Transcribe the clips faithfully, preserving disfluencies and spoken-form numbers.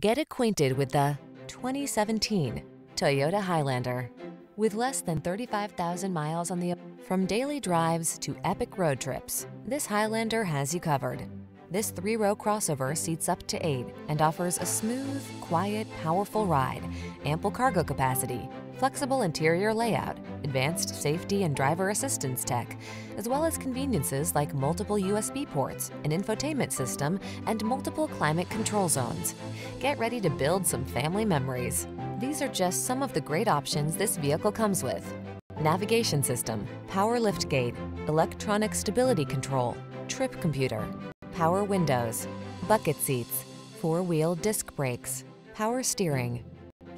Get acquainted with the twenty seventeen Toyota Highlander. With less than thirty-five thousand miles on the from daily drives to epic road trips, this Highlander has you covered. This three-row crossover seats up to eight and offers a smooth, quiet, powerful ride, ample cargo capacity, flexible interior layout, advanced safety and driver assistance tech, as well as conveniences like multiple U S B ports, an infotainment system, and multiple climate control zones. Get ready to build some family memories. These are just some of the great options this vehicle comes with: navigation system, power liftgate, electronic stability control, trip computer, power windows, bucket seats, four-wheel disc brakes, power steering.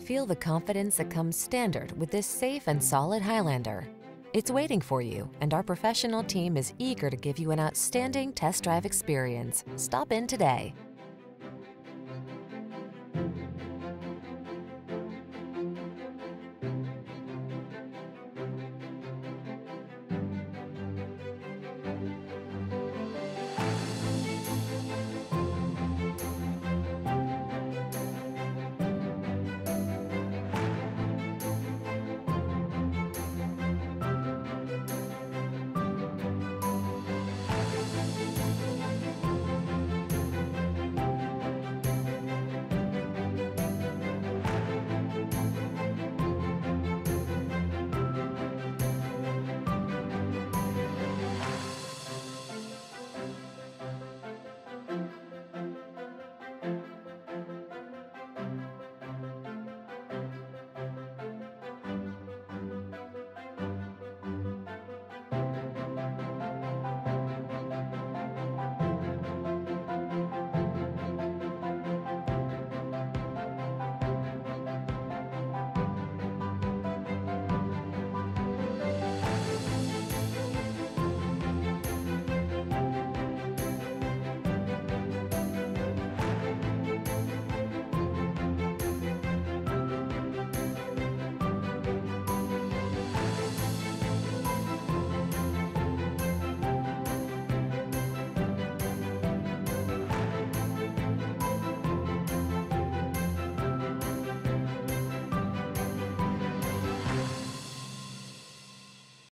Feel the confidence that comes standard with this safe and solid Highlander. It's waiting for you, and our professional team is eager to give you an outstanding test drive experience. Stop in today.